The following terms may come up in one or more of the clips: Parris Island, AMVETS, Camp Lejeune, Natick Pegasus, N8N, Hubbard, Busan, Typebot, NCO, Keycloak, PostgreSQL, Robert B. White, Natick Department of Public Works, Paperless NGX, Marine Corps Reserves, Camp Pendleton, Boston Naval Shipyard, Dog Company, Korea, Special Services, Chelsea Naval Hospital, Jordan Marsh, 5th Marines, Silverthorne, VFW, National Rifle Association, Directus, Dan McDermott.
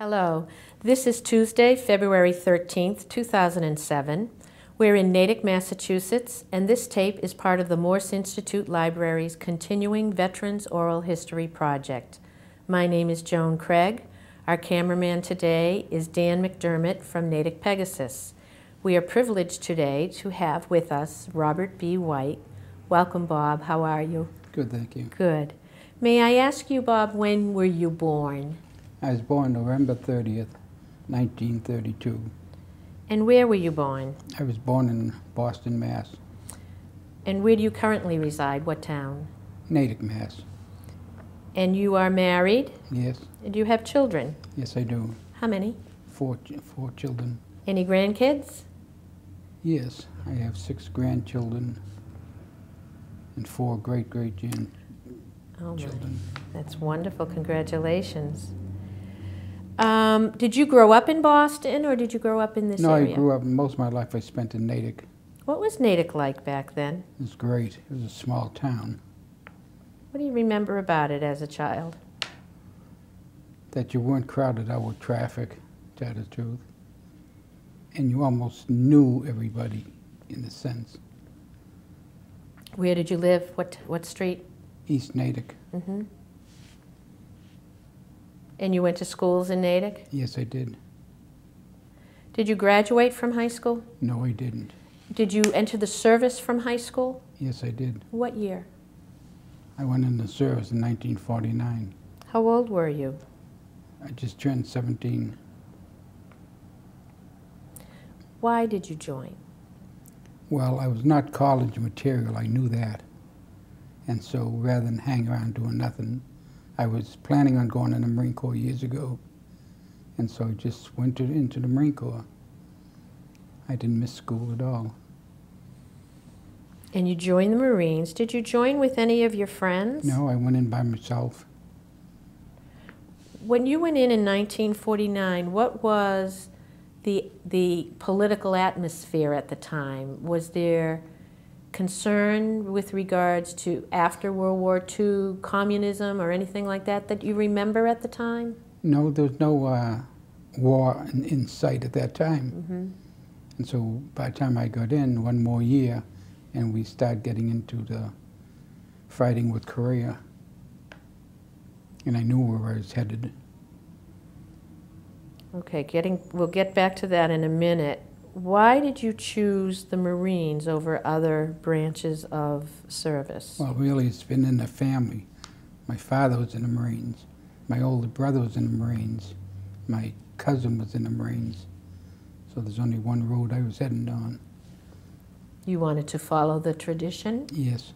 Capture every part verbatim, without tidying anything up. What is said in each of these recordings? Hello, this is Tuesday, February thirteenth, two thousand seven. We're in Natick, Massachusetts, and this tape is part of the Morse Institute Library's Continuing Veterans Oral History Project. My name is Joan Craig. Our cameraman today is Dan McDermott from Natick Pegasus. We are privileged today to have with us Robert B. White. Welcome, Bob. How are you? Good, thank you. Good. May I ask you, Bob, when were you born? I was born November thirtieth, nineteen thirty-two. And where were you born? I was born in Boston, Mass. And where do you currently reside? What town? Natick, Mass. And you are married? Yes. And do you have children? Yes, I do. How many? Four, four children. Any grandkids? Yes, I have six grandchildren and four great-great-grandchildren. Oh my, that's wonderful. Congratulations. Um, did you grow up in Boston, or did you grow up in this no, area? No, I grew up, most of my life I spent in Natick. What was Natick like back then? It was great. It was a small town. What do you remember about it as a child? That you weren't crowded out with traffic, to tell the truth. And you almost knew everybody, in a sense. Where did you live? What, what street? East Natick. Mm-hmm. And you went to schools in Natick? Yes, I did. Did you graduate from high school? No, I didn't. Did you enter the service from high school? Yes, I did. What year? I went into service in nineteen forty-nine. How old were you? I just turned seventeen. Why did you join? Well, I was not college material, I knew that. And so rather than hang around doing nothing, I was planning on going in the Marine Corps years ago, and so I just went to, into the Marine Corps. I didn't miss school at all. And you joined the Marines. Did you join with any of your friends? No, I went in by myself. When you went in in nineteen forty-nine, what was the, the political atmosphere at the time? Was there concern with regards to after World War Two, communism, or anything like that that you remember at the time? No, there was no uh, war in, in sight at that time. Mm-hmm. And so by the time I got in, one more year, and we started getting into the fighting with Korea. And I knew where I was headed. Okay, getting, we'll get back to that in a minute. Why did you choose the Marines over other branches of service? Well, really, it's been in the family. My father was in the Marines. My older brother was in the Marines. My cousin was in the Marines. So there's only one road I was heading on. You wanted to follow the tradition? Yes.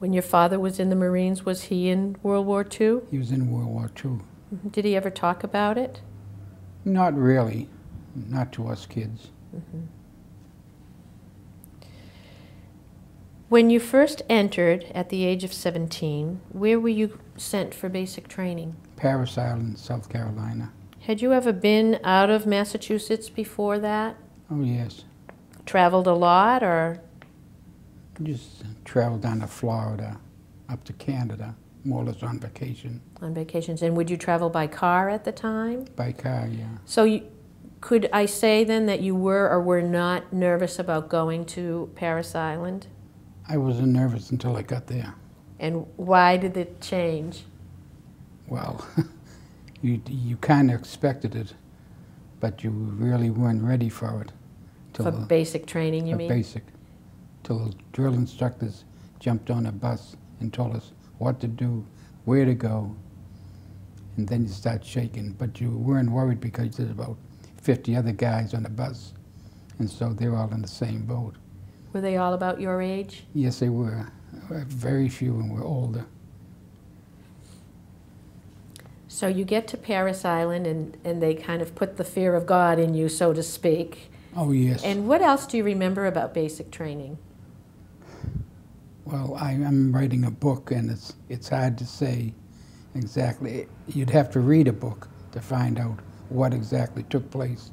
When your father was in the Marines, was he in World War Two? He was in World War Two. Did he ever talk about it? Not really. Not to us kids. Mm-hmm. When you first entered at the age of seventeen, where were you sent for basic training? Parris Island, South Carolina. Had you ever been out of Massachusetts before that? Oh, yes. Traveled a lot, or? Just traveled down to Florida, up to Canada, more or less on vacation. On vacations. And would you travel by car at the time? By car, yeah. So you. Could I say then that you were or were not nervous about going to Parris Island? I wasn't nervous until I got there. And why did it change? Well, you, you kind of expected it, but you really weren't ready for it. For the, basic training, you mean? For basic. Till the drill instructors jumped on a bus and told us what to do, where to go, and then you start shaking. But you weren't worried because there's about fifty other guys on the bus, and so they're all in the same boat. Were they all about your age? Yes, they were. Very few, and were older. So you get to Parris Island, and, and they kind of put the fear of God in you, so to speak. Oh, yes. And what else do you remember about basic training? Well, I, I'm writing a book, and it's, it's hard to say exactly. You'd have to read a book to find out what exactly took place,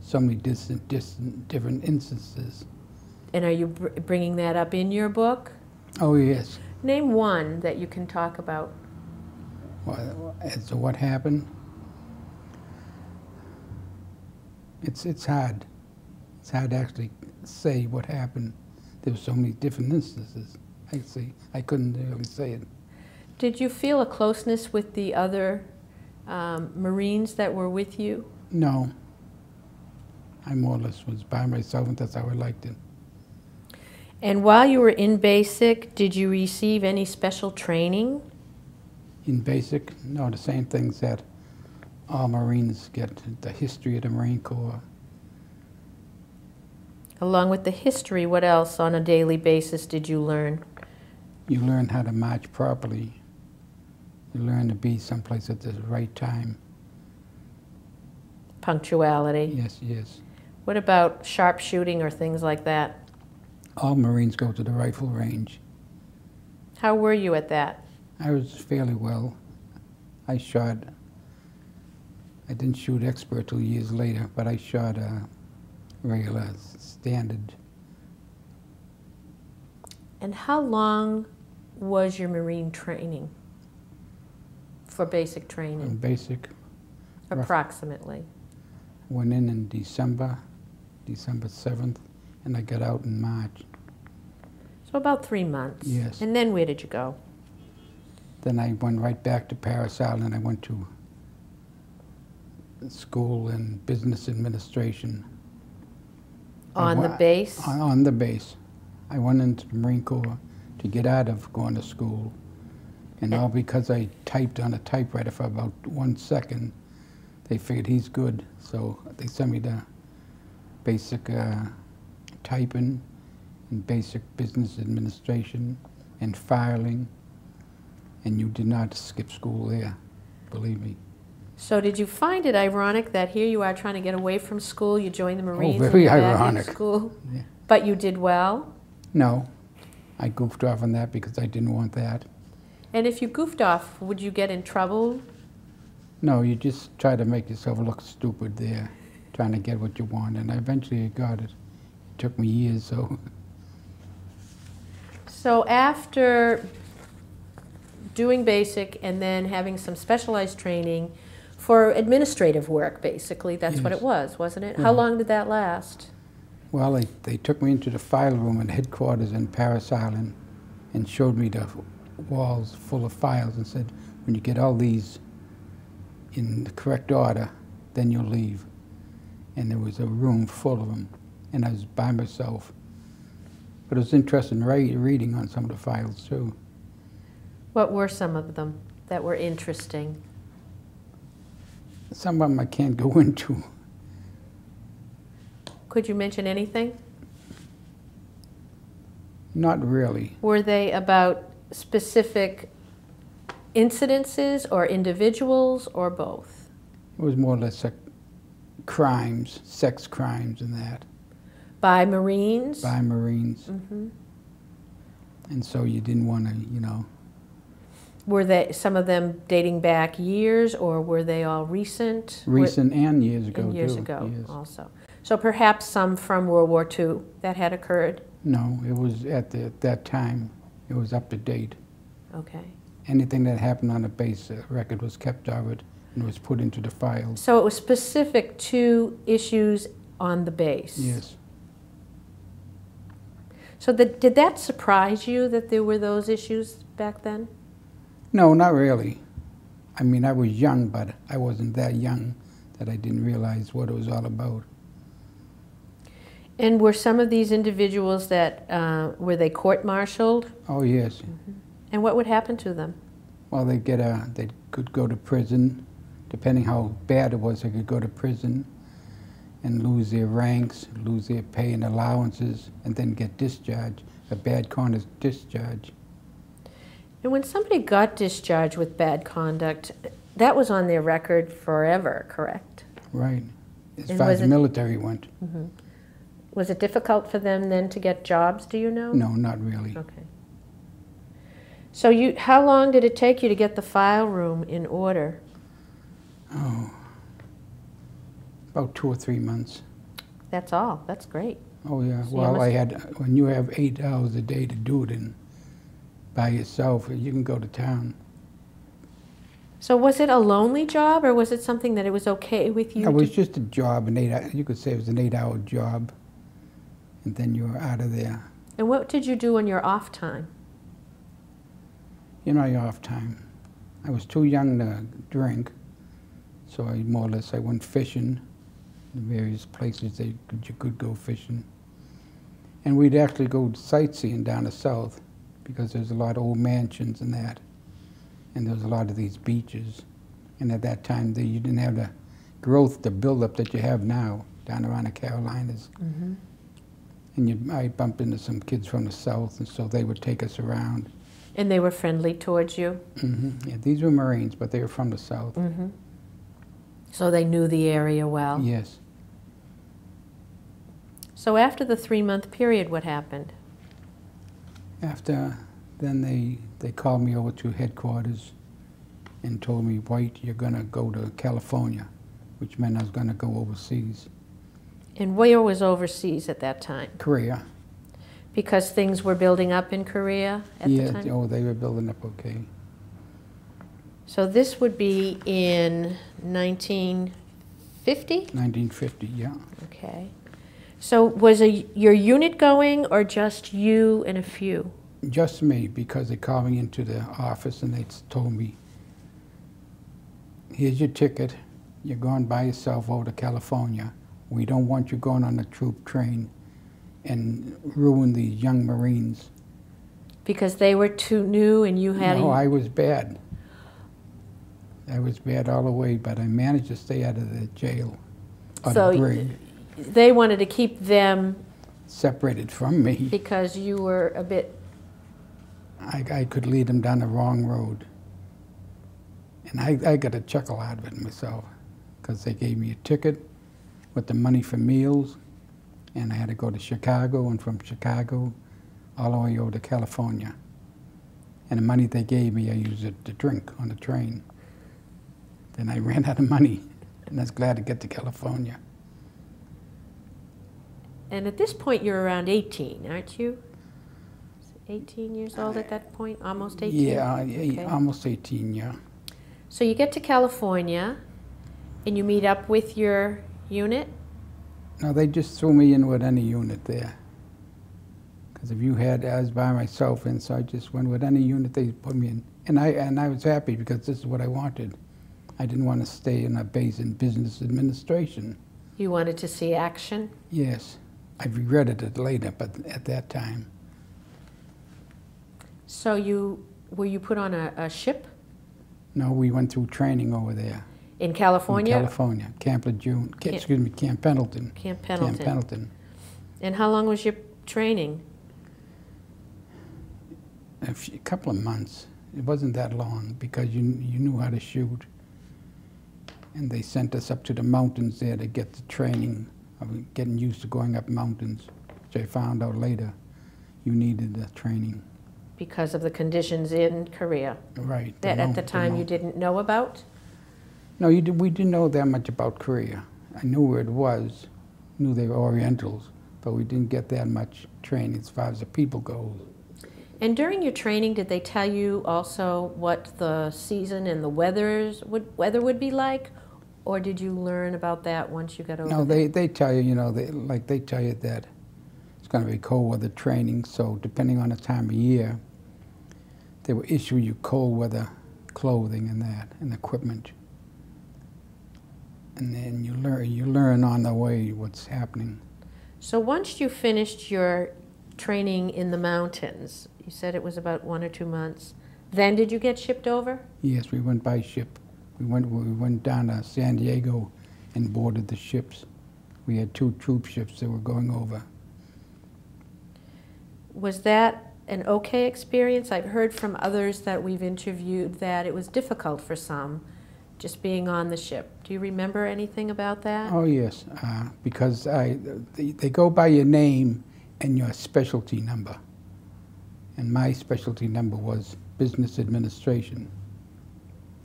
so many distant, distant, different instances. And are you br bringing that up in your book? Oh, yes. Name one that you can talk about. Well, as to what happened? it's it's hard. It's hard to actually say what happened. There were so many different instances. I see. I couldn't really say it. Did you feel a closeness with the other um, Marines that were with you? No. I more or less was by myself, and that's how I liked it. And while you were in basic, did you receive any special training? In basic? No, the same things that all Marines get, the history of the Marine Corps. Along with the history, what else on a daily basis did you learn? You learn how to march properly. You learn to be someplace at the right time. Punctuality? Yes, yes. What about sharpshooting or things like that? All Marines go to the rifle range. How were you at that? I was fairly well. I shot, I didn't shoot expert till years later, but I shot a regular standard. And how long was your Marine training for basic training? In basic? Approximately. Went in in December, December seventh, and I got out in March. So about three months. Yes. And then where did you go? Then I went right back to Parris Island. I went to school in business administration. On I, the base? On, on the base. I went into the Marine Corps to get out of going to school. And all because I typed on a typewriter for about one second, they figured he's good. So they sent me to basic uh, typing and basic business administration and filing. And you did not skip school there, believe me. So did you find it ironic that here you are trying to get away from school, you joined the Marines? Oh, very ironic. School, yeah. But you did well? No. I goofed off on that because I didn't want that. And if you goofed off, would you get in trouble? No, you just try to make yourself look stupid there, trying to get what you want, and I eventually got it. It took me years, so. So after doing basic and then having some specialized training for administrative work, basically. That's yes. what it was, wasn't it? Mm-hmm. How long did that last? Well, they, they took me into the file room at headquarters in Parris Island and showed me the walls full of files and said, when you get all these in the correct order, then you'll leave. And there was a room full of them, and I was by myself. But it was interesting re reading on some of the files, too. What were some of them that were interesting? Some of them I can't go into. Could you mention anything? Not really. Were they about specific incidences or individuals or both? It was more or less sec crimes, sex crimes and that. By Marines? By Marines. Mm-hmm. And so you didn't want to, you know. Were they, some of them dating back years, or were they all recent? Recent and years ago, and years too. ago years. also. So perhaps some from World War Two that had occurred? No, it was at the, at that time, it was up to date. Okay. Anything that happened on the base, the record was kept of it and was put into the file. So it was specific to issues on the base? Yes. So the, did that surprise you that there were those issues back then? No, not really. I mean, I was young, but I wasn't that young that I didn't realize what it was all about. And were some of these individuals that, uh, were they court-martialed? Oh, yes. Mm-hmm. And what would happen to them? Well, they'd get a, they could go to prison. Depending how bad it was, they could go to prison and lose their ranks, lose their pay and allowances, and then get discharged, a bad conduct discharge. And when somebody got discharged with bad conduct, that was on their record forever, correct? Right, as and far as the military went. Mm-hmm. Was it difficult for them then to get jobs, do you know? No, not really. Okay. So you, how long did it take you to get the file room in order? Oh, about two or three months. That's all, that's great. Oh yeah, so well I had, when you have eight hours a day to do it in, by yourself, you can go to town. So was it a lonely job, or was it something that it was okay with you? It was just a job, an eight, you could say it was an eight-hour job, and then you were out of there. And what did you do in your off time? You know, your off time. I was too young to drink, so I more or less I went fishing, in various places they could, you could go fishing. And we'd actually go sightseeing down the south, because there's a lot of old mansions and that. And there was a lot of these beaches. And at that time, they, you didn't have the growth, the buildup that you have now down around the Carolinas. Mm-hmm. And you, I bumped into some kids from the south, and so they would take us around. And they were friendly towards you? Mm-hmm. Yeah, these were Marines, but they were from the south. Mm-hmm. So they knew the area well? Yes. So after the three-month period, what happened? After, then they, they called me over to headquarters and told me, White, you're going to go to California, which meant I was going to go overseas. And where was overseas at that time? Korea. Because things were building up in Korea at yeah, the time? Yeah, oh, they were building up okay. So this would be in nineteen fifty? nineteen fifty, yeah. Okay. So was a, your unit going, or just you and a few? Just me, because they called me into the office and they told me, here's your ticket, you're going by yourself over to California. We don't want you going on a troop train and ruin these young Marines. Because they were too new and you had... No, I was bad. I was bad all the way, but I managed to stay out of the jail. So the brig. They wanted to keep them separated from me because you were a bit. I, I could lead them down the wrong road, and I, I got a chuckle out of it myself because they gave me a ticket with the money for meals, and I had to go to Chicago, and from Chicago all the way over to California. And the money they gave me, I used it to drink on the train. Then I ran out of money, and I was glad to get to California. And at this point, you're around eighteen, aren't you? eighteen years old at that point? Almost eighteen? Yeah, okay. Almost eighteen, yeah. So you get to California, and you meet up with your unit? No, they just threw me in with any unit there. Because if you had, I was by myself, and so I just went with any unit they put me in. And I, and I was happy, because this is what I wanted. I didn't want to stay in a base in business administration. You wanted to see action? Yes. I regretted it later, but at that time. So you, were you put on a, a ship? No, we went through training over there. In California? In California, Camp Lejeune, Camp, Camp, excuse me, Camp Pendleton. Camp Pendleton. Camp Pendleton. And how long was your training? A, few, a couple of months. It wasn't that long because you, you knew how to shoot. And they sent us up to the mountains there to get the training. I was getting used to going up mountains, which I found out later you needed the training. Because of the conditions in Korea. Right. That at the time you didn't know about? No, you did, we didn't know that much about Korea. I knew where it was, knew they were Orientals, but we didn't get that much training as far as the people go. And during your training, did they tell you also what the season and the weathers would, weather would be like? Or did you learn about that once you got over? No, they, they tell you, you know, they, like they tell you that it's going to be cold weather training, so depending on the time of year, they will issue you cold weather clothing and that, and equipment. And then you learn, you learn on the way what's happening. So once you finished your training in the mountains, you said it was about one or two months, then did you get shipped over? Yes, we went by ship. We went, we went down to San Diego and boarded the ships. We had two troop ships that were going over. Was that an okay experience? I've heard from others that we've interviewed that it was difficult for some, just being on the ship. Do you remember anything about that? Oh, yes, uh, because I, they, they go by your name and your specialty number. And my specialty number was business administration.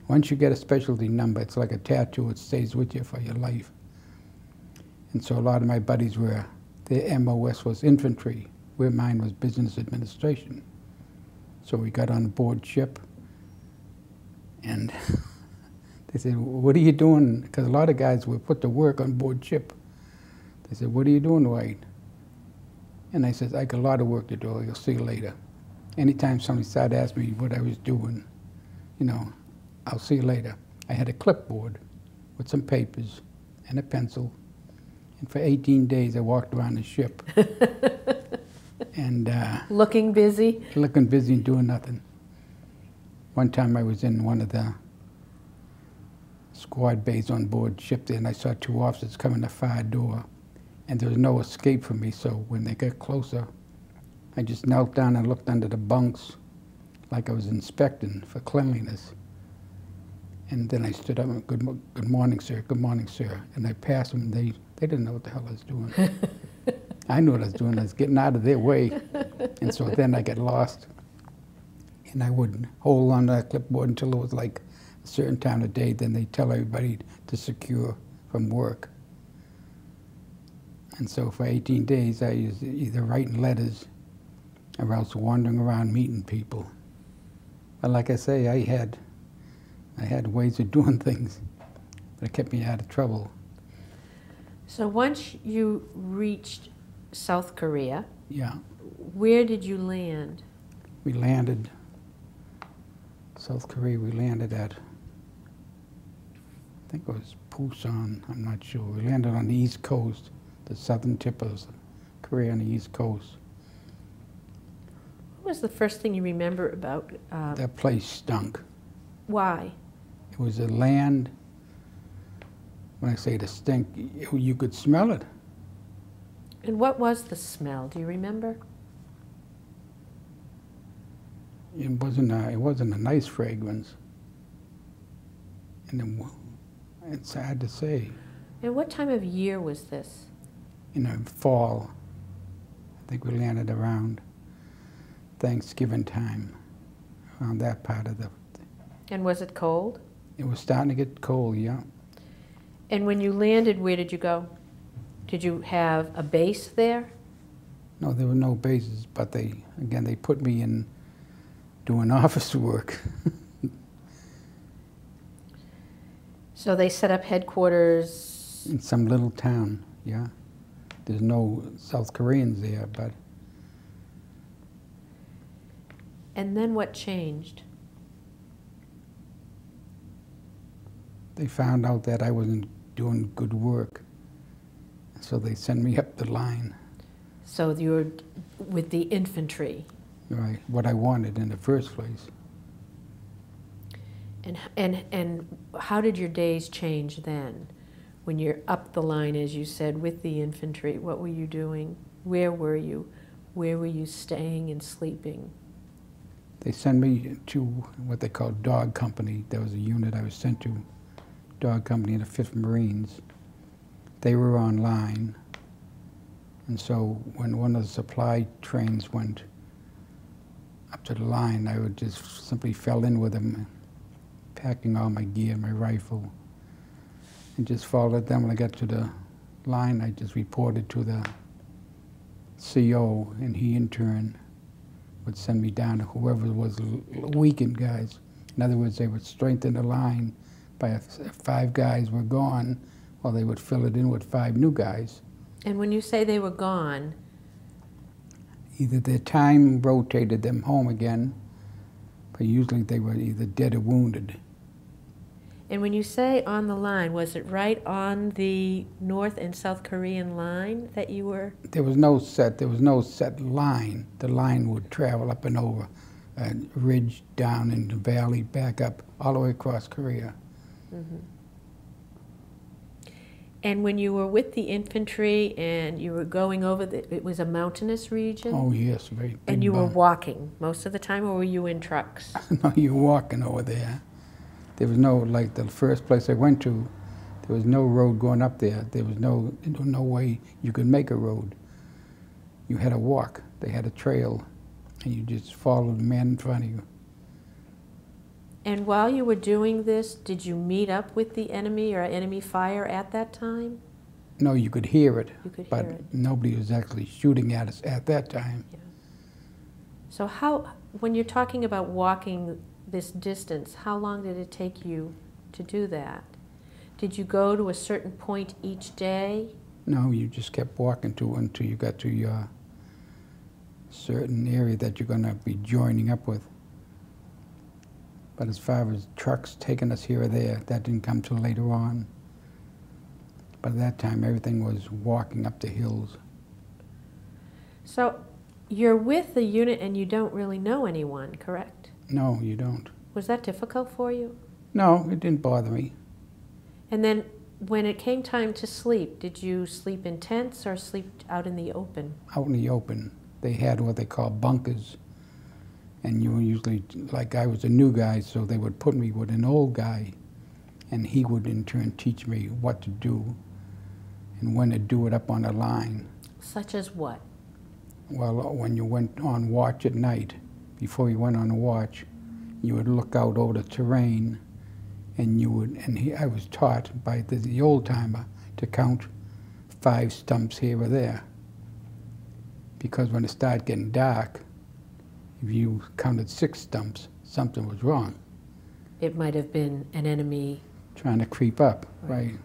Once you get a specialty number, it's like a tattoo, it stays with you for your life. And so a lot of my buddies were, their M O S was infantry, where mine was business administration. So we got on board ship, and They said, what are you doing? Because a lot of guys were put to work on board ship. They said, what are you doing, White? And I said, I got a lot of work to do. You'll see you later. Anytime somebody started asking me what I was doing, you know, I'll see you later. I had a clipboard with some papers and a pencil. And for eighteen days, I walked around the ship. and uh, Looking busy? Looking busy and doing nothing. One time I was in one of the squad bays on board ship there, and I saw two officers coming the fire door. And there was no escape for me, so when they got closer, I just knelt down and looked under the bunks like I was inspecting for cleanliness. And then I stood up and, good, mo good morning, sir, good morning, sir. And I passed them, and they, they didn't know what the hell I was doing. I knew what I was doing. I was getting out of their way. And so then I got lost. And I would hold on to that clipboard until it was like a certain time of day. Then they tell everybody to secure from work. And so for eighteen days, I was either writing letters or else wandering around meeting people. But like I say, I had, I had ways of doing things, but it kept me out of trouble. So once you reached South Korea, yeah. Where did you land? We landed, South Korea, we landed at, I think it was Busan, I'm not sure. We landed on the East Coast, the southern tip of Korea on the East Coast. What was the first thing you remember about? Um, that place stunk. Why? It was a land, when I say the stink, you could smell it. And what was the smell? Do you remember? It wasn't a, it wasn't a nice fragrance. And then, it's sad to say. And what time of year was this? In the fall. I think we landed around Thanksgiving time, around that part of the... And was it cold? It was starting to get cold, yeah. And when you landed, where did you go? Did you have a base there? No, there were no bases, but they, again, they put me in doing office work. So they set up headquarters? In some little town, yeah. There's no South Koreans there, but... And then what changed? They found out that I wasn't doing good work. So they sent me up the line. So you were with the infantry. Right, what I wanted in the first place. And, and, and how did your days change then? When you're up the line, as you said, with the infantry, what were you doing? Where were you? Where were you staying and sleeping? They sent me to what they called Dog Company. There was a unit I was sent to, Dog Company and the fifth Marines. They were online. And so when one of the supply trains went up to the line, I would just simply fell in with them, packing all my gear, my rifle, and just followed them. When I got to the line, I just reported to the C O, and he in turn would send me down to whoever was weakened guys. In other words, they would strengthen the line by if five guys were gone, or they would fill it in with five new guys. And when you say they were gone? Either their time rotated them home again, but usually they were either dead or wounded. And when you say on the line, was it right on the North and South Korean line that you were? There was no set, there was no set line. The line would travel up and over, a ridge down in the valley, back up, all the way across Korea. Mm-hmm. And when you were with the infantry and you were going over, the, it was a mountainous region? Oh yes, very big. And you were walking most of the time, or were you in trucks? No, you were walking over there. There was no, like the first place I went to, there was no road going up there. There was no, no way you could make a road. You had to walk. They had a trail, and you just followed the man in front of you. And while you were doing this, did you meet up with the enemy or enemy fire at that time? No, you could hear it, you could but hear it. Nobody was actually shooting at us at that time. Yeah. So how, when you're talking about walking this distance, how long did it take you to do that? Did you go to a certain point each day? No, you just kept walking to until you got to your certain area that you're going to be joining up with. But as far as trucks taking us here or there, that didn't come till later on. But at that time, everything was walking up the hills. So you're with the unit and you don't really know anyone, correct? No, you don't. Was that difficult for you? No, it didn't bother me. And then when it came time to sleep, did you sleep in tents or sleep out in the open? Out in the open. They had what they call bunkers. And you were usually, like I was a new guy, so they would put me with an old guy. And he would in turn teach me what to do and when to do it up on the line. Such as what? Well, when you went on watch at night, before you went on watch, you would look out over the terrain, and you would, and he, I was taught by the, the old-timer to count five stumps here or there. Because when it started getting dark, if you counted six stumps, something was wrong. It might have been an enemy trying to creep up, right? right.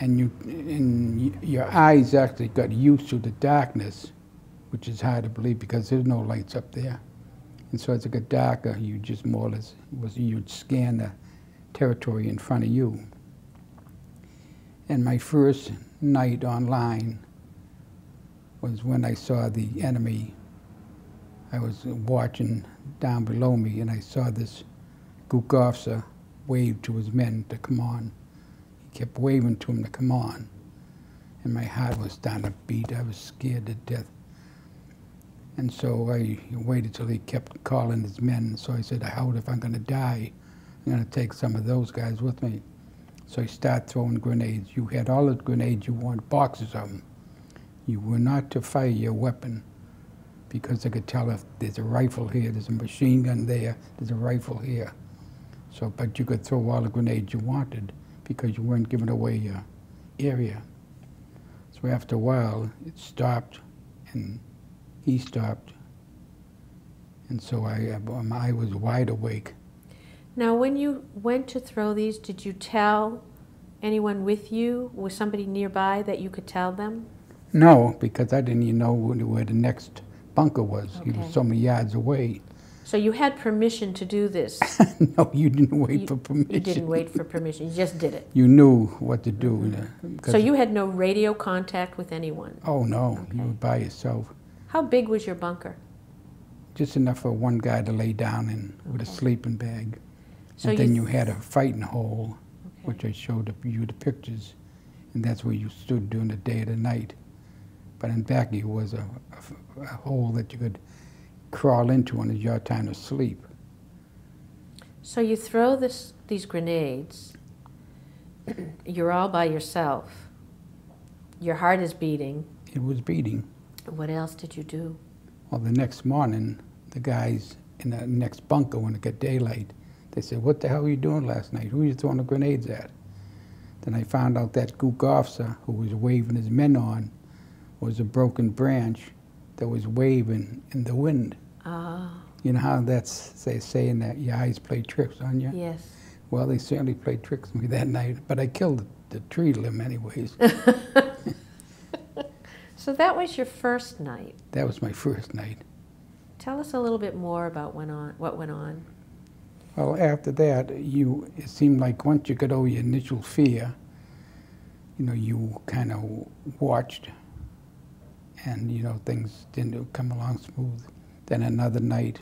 And, you, and you, your eyes actually got used to the darkness, which is hard to believe because there's no lights up there. And so as it got darker, you just more or less, was, you'd scan the territory in front of you. And my first night online was when I saw the enemy. I was watching down below me, and I saw this Gook officer waved to his men to come on. He kept waving to him to come on. And my heart was starting to beat. I was scared to death. And so I waited till he kept calling his men. So I said, "How if I'm going to die, I'm going to take some of those guys with me." So he started throwing grenades. You had all the grenades you wanted, boxes of them. You were not to fire your weapon because they could tell if there's a rifle here, there's a machine gun there, there's a rifle here. So, but you could throw all the grenades you wanted because you weren't giving away your area. So after a while, it stopped, and he stopped. And so I, I was wide awake. Now, when you went to throw these, did you tell anyone with you? Was somebody nearby that you could tell them? No, because I didn't even know where the next bunker was. Okay. He was so many yards away. So you had permission to do this? No, you didn't wait you, for permission. You didn't wait for permission. You just did it. You knew what to do. Mm-hmm. So you had no radio contact with anyone? Oh, no. Okay. You were by yourself. How big was your bunker? Just enough for one guy to lay down in with okay. a sleeping bag. So and you then you had a fighting hole, okay. which I showed you the pictures, and that's where you stood during the day or the night. But in back, it was a, a, a hole that you could crawl into when it's your time to sleep. So you throw this, these grenades. You're all by yourself. Your heart is beating. It was beating. What else did you do? Well, the next morning, the guys in the next bunker, when it got daylight, they said, "What the hell were you doing last night? Who were you throwing the grenades at?" Then I found out that Gook officer who was waving his men on was a broken branch that was waving in the wind. Ah. You know how that's they saying that your eyes play tricks on you? Yes. Well, they certainly played tricks on me that night, but I killed the tree limb anyways. So that was your first night. That was my first night. Tell us a little bit more about went on, what went on. Well, after that, you it seemed like once you got over your initial fear, you know, you kind of watched, and you know things didn't come along smooth. Then another night,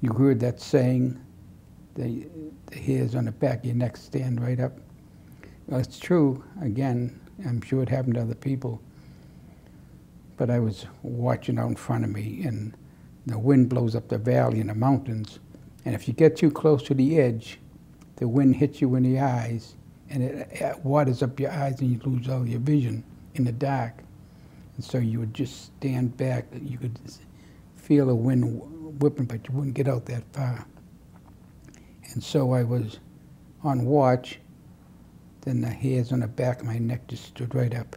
you heard that saying, "The, the hairs on the back of your neck stand right up." Well, it's true. Again, I'm sure it happened to other people. But I was watching out in front of me, and the wind blows up the valley and the mountains, and if you get too close to the edge, the wind hits you in the eyes, and it waters up your eyes, and you lose all your vision in the dark. And so you would just stand back. You could feel the wind whipping, but you wouldn't get out that far. And so I was on watch. Then the hairs on the back of my neck just stood right up.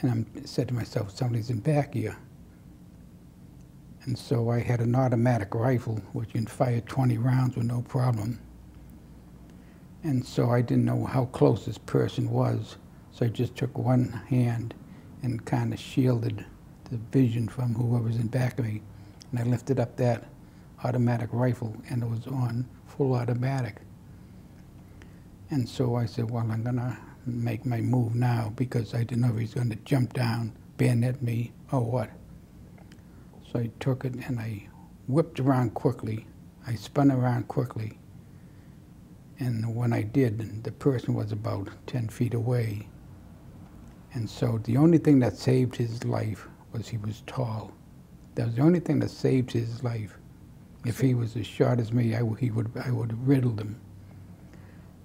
And I said to myself, somebody's in back here. And so I had an automatic rifle, which you can fire twenty rounds with no problem. And so I didn't know how close this person was. So I just took one hand and kind of shielded the vision from whoever was in back of me. And I lifted up that automatic rifle, and it was on full automatic. And so I said, well, I'm gonna make my move now, because I didn't know if he was gonna jump down, bayonet me, or what. So I took it and I whipped around quickly. I spun around quickly. And when I did, the person was about ten feet away. And so the only thing that saved his life was he was tall. That was the only thing that saved his life. If he was as short as me, I, he would, I would have riddled him.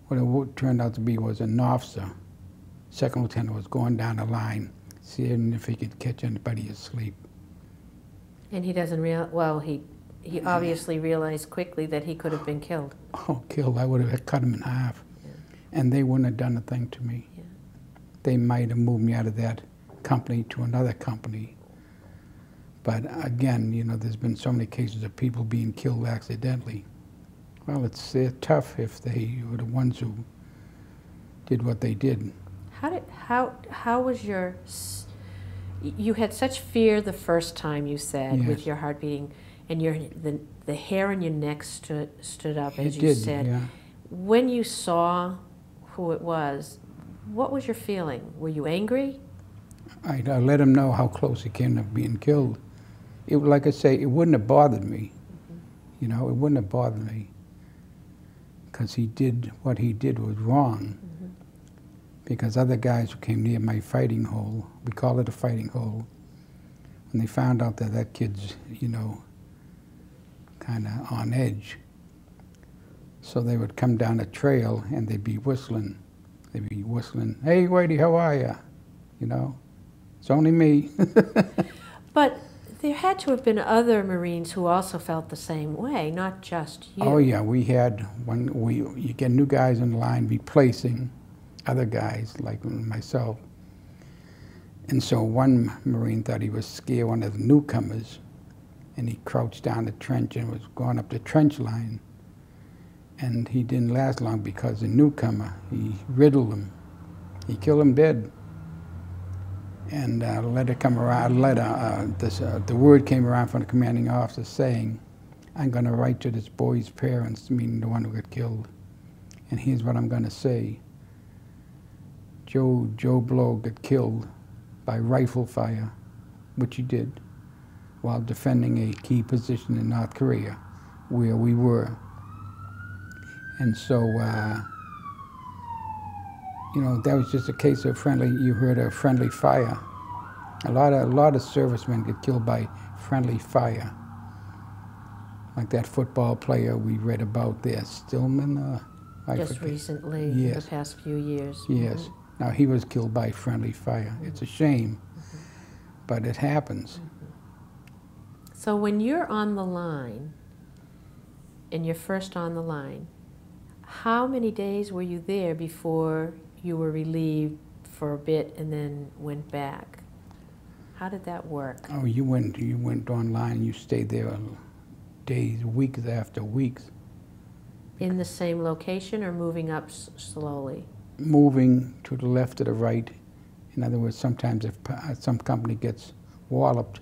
What it turned out to be was an officer. Second lieutenant was going down the line, seeing if he could catch anybody asleep. And he doesn't real well, he, he obviously realized quickly that he could have been killed. Oh, killed. I would have cut him in half. Yeah. And they wouldn't have done a thing to me. Yeah. They might have moved me out of that company to another company. But again, you know, there's been so many cases of people being killed accidentally. Well, it's they're tough if they were the ones who did what they did. How did how how was your? You had such fear the first time, you said, yes, with your heart beating, and your the the hair on your neck stood stood up, as it you did, said. Yeah. When you saw who it was, what was your feeling? Were you angry? I, I let him know how close he came to being killed. It, like I say, it wouldn't have bothered me. Mm-hmm. You know, it wouldn't have bothered me, because he did what he did was wrong. Mm-hmm. Because other guys who came near my fighting hole, we call it a fighting hole, when they found out that that kid's, you know, kind of on edge, so they would come down a trail and they'd be whistling. They'd be whistling, "Hey, Whitey, how are ya?" You know, it's only me. But there had to have been other Marines who also felt the same way, not just you. Oh yeah, we had, when we, you get new guys in line replacing other guys like myself. And so one Marine thought he was scared one of the newcomers, and he crouched down the trench and was going up the trench line. And he didn't last long, because the newcomer, he riddled him. He killed him dead. And uh, letter come around, letter, uh, this, uh, the word came around from the commanding officer saying, "I'm going to write to this boy's parents," meaning the one who got killed, "and here's what I'm going to say. Joe, Joe Blow got killed by rifle fire," which he did, while defending a key position in North Korea, where we were. And so, uh, you know, that was just a case of friendly, you heard a friendly fire. A lot of, a lot of servicemen get killed by friendly fire. Like that football player we read about there, Stillman? Uh, I just forget. Recently, yes. The past few years. Yes. Mm-hmm. Now, he was killed by friendly fire. Mm-hmm. It's a shame, mm-hmm, but it happens. Mm-hmm. So when you're on the line, and you're first on the line, how many days were you there before you were relieved for a bit and then went back? How did that work? Oh, you went you went online, you stayed there days, weeks after weeks. In the same location, or moving up s slowly? Moving to the left or the right. In other words, sometimes if some company gets walloped,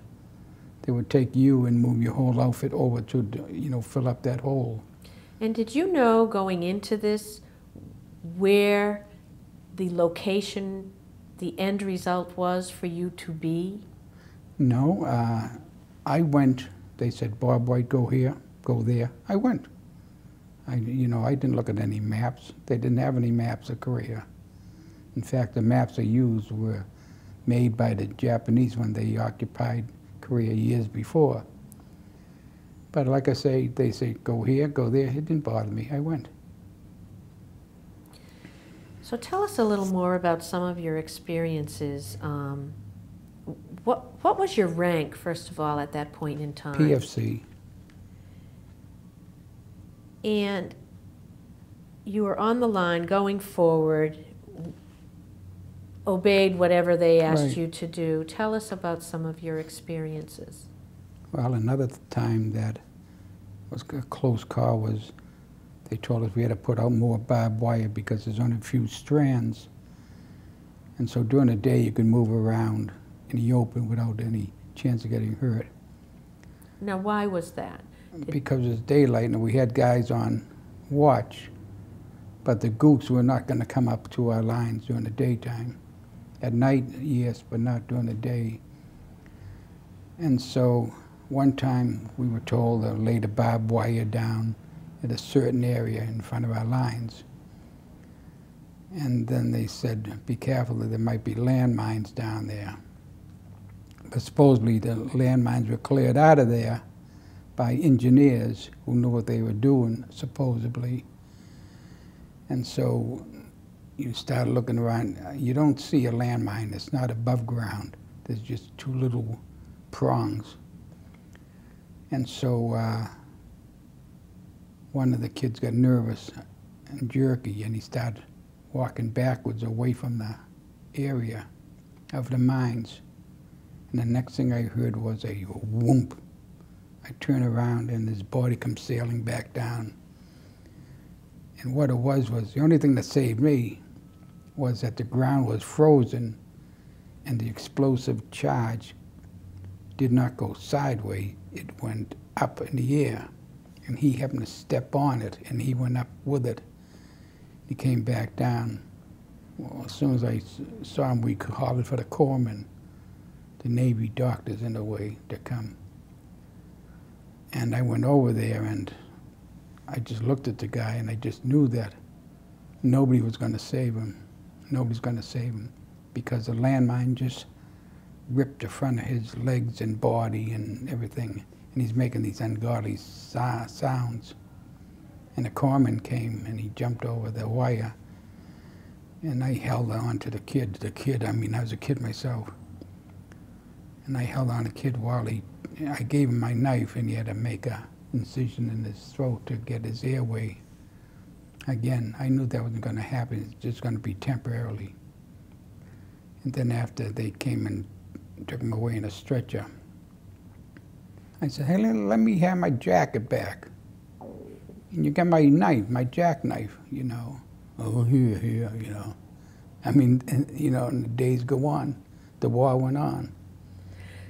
they would take you and move your whole outfit over to, you know, fill up that hole. And did you know going into this where the location, the end result was for you to be? No, uh, I went. They said, "Bob White, go here, go there." I went. I, you know, I didn't look at any maps. They didn't have any maps of Korea. In fact, the maps they used were made by the Japanese when they occupied Korea years before. But like I say, they say, "Go here, go there." It didn't bother me. I went. So tell us a little more about some of your experiences. Um, what, what was your rank, first of all, at that point in time? P F C. And you were on the line going forward, obeyed whatever they asked right. you to do. Tell us about some of your experiences. Well, another time that was a close call was They told us we had to put out more barbed wire because there's only a few strands. And so during the day, you can move around in the open without any chance of getting hurt. Now, why was that? Did because it's daylight and we had guys on watch, but the gooks were not going to come up to our lines during the daytime. At night, yes, but not during the day. And so one time we were told to lay the barbed wire down at a certain area in front of our lines. And then they said, be careful that there might be landmines down there. But supposedly the landmines were cleared out of there by engineers who knew what they were doing, supposedly. And so you start looking around. You don't see a landmine. It's not above ground. There's just two little prongs. And so uh, one of the kids got nervous and jerky, and he started walking backwards away from the area of the mines. And the next thing I heard was a whoomp. I turn around, and his body comes sailing back down. And what it was was, the only thing that saved me was that the ground was frozen and the explosive charge did not go sideways. It went up in the air. And he happened to step on it, and he went up with it. He came back down. Well, as soon as I saw him, we hollered for the corpsman, the Navy doctors in the way to come. And I went over there, and I just looked at the guy, and I just knew that nobody was going to save him. Nobody's going to save him, because the landmine just ripped the front of his legs and body and everything, and he's making these ungodly so sounds. And a corpsman came, and he jumped over the wire, and I held on to the kid. The kid, I mean, I was a kid myself, and I held on to the kid while he I gave him my knife, and he had to make an incision in his throat to get his airway. Again, I knew that wasn't going to happen. It's just going to be temporarily. And then after they came and took him away in a stretcher, I said, hey, let me have my jacket back. And you got my knife, my jackknife, you know. Oh, here, here, you know. I mean, and, you know, and the days go on. The war went on.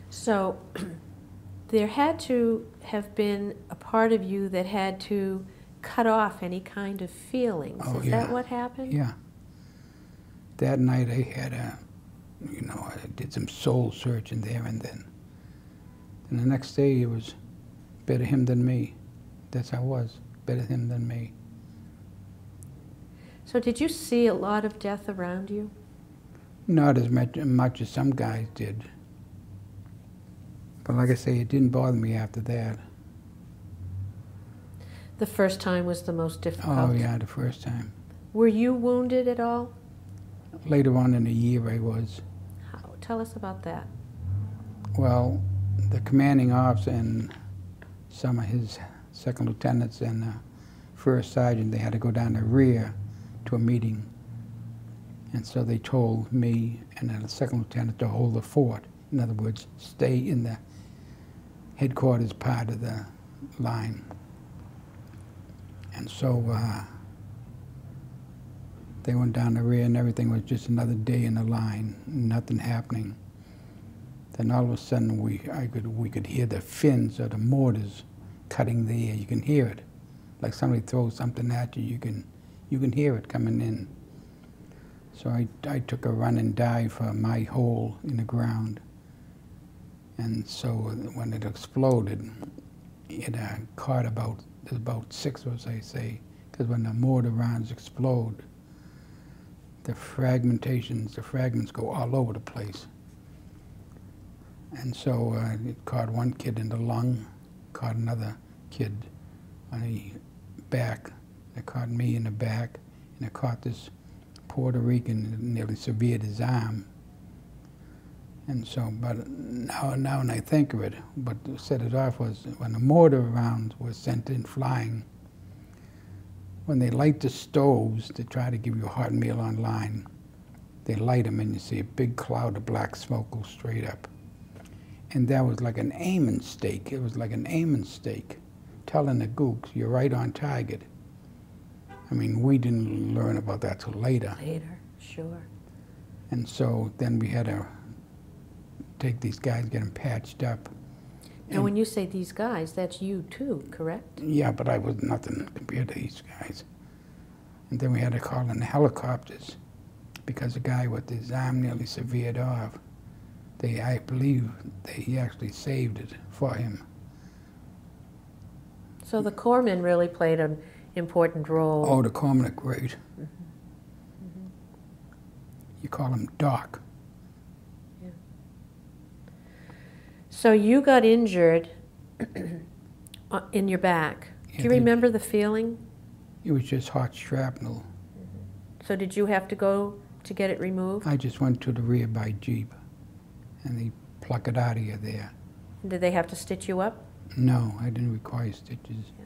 So there had to have been a part of you that had to cut off any kind of feelings. Oh, Is yeah. that what happened? Yeah. That night I had a, you know, I did some soul searching there and then. And the next day it was better him than me. That's how I was, better him than me. So did you see a lot of death around you? Not as much, much as some guys did. But like I say, it didn't bother me after that. The first time was the most difficult? Oh, yeah, the first time. Were you wounded at all? Later on in the year, I was. How? Tell us about that. Well, the commanding officer and some of his second lieutenants and the first sergeant, they had to go down the rear to a meeting. And so they told me and the second lieutenant to hold the fort. In other words, stay in the headquarters part of the line. And so uh, they went down the rear, and everything was just another day in the line, nothing happening. Then all of a sudden we, I could, we could hear the fins of the mortars cutting the air. You can hear it. Like somebody throws something at you, you can, you can hear it coming in. So I, I took a run and dive for my hole in the ground. And so when it exploded, it uh, caught about, about six of us, I say, because when the mortar rounds explode, the fragmentations, the fragments go all over the place. And so uh, it caught one kid in the lung, caught another kid on the back, it caught me in the back, and it caught this Puerto Rican, nearly severed his arm. And so, but now, now when I think of it, what set it off was when the mortar rounds were sent in flying. When they light the stoves to try to give you a hot meal online, they light them and you see a big cloud of black smoke go straight up. And that was like an aiming stake. It was like an aiming stake, telling the gooks, you're right on target. I mean, we didn't learn about that till later. Later, sure. And so then we had to take these guys, get them patched up. And, and when you say these guys, that's you too, correct? Yeah, but I was nothing compared to these guys. And then we had to call in the helicopters because a guy with his arm nearly severed off, they, I believe they, he actually saved it for him. So the corpsmen really played an important role. Oh, the corpsmen are great. Mm-hmm. Mm-hmm. You call them Doc. So you got injured in your back. Do you remember the feeling? It was just hot shrapnel. Mm-hmm. So did you have to go to get it removed? I just went to the rear by Jeep, and they pluck it out of you there. Did they have to stitch you up? No, I didn't require stitches. Yeah.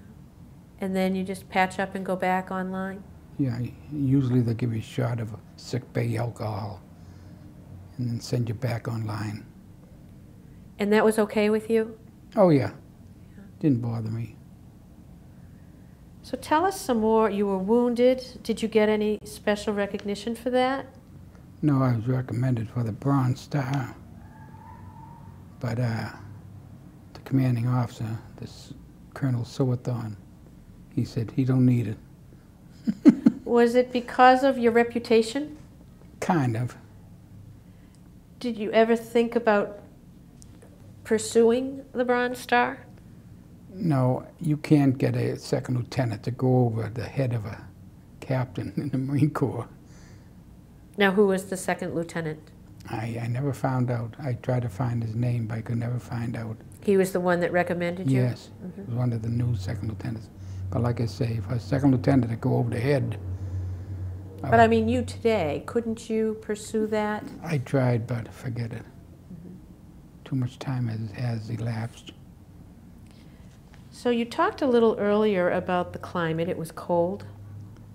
And then you just patch up and go back online? Yeah, usually they give you a shot of sick bay alcohol and then send you back online. And that was okay with you? Oh, yeah. yeah. Didn't bother me. So tell us some more. You were wounded. Did you get any special recognition for that? No, I was recommended for the Bronze Star. But uh, the commanding officer, this Colonel Silverthorne, he said he don't need it. Was it because of your reputation? Kind of. Did you ever think about pursuing the Bronze Star? No, you can't get a second lieutenant to go over the head of a captain in the Marine Corps. Now, who was the second lieutenant? I, I never found out. I tried to find his name, but I could never find out. He was the one that recommended you? Yes, mm-hmm. He was one of the new second lieutenants. But like I say, for a second lieutenant to go over the head. But uh, I mean, you today, couldn't you pursue that? I tried, but forget it. Too much time has, has elapsed. So you talked a little earlier about the climate. It was cold.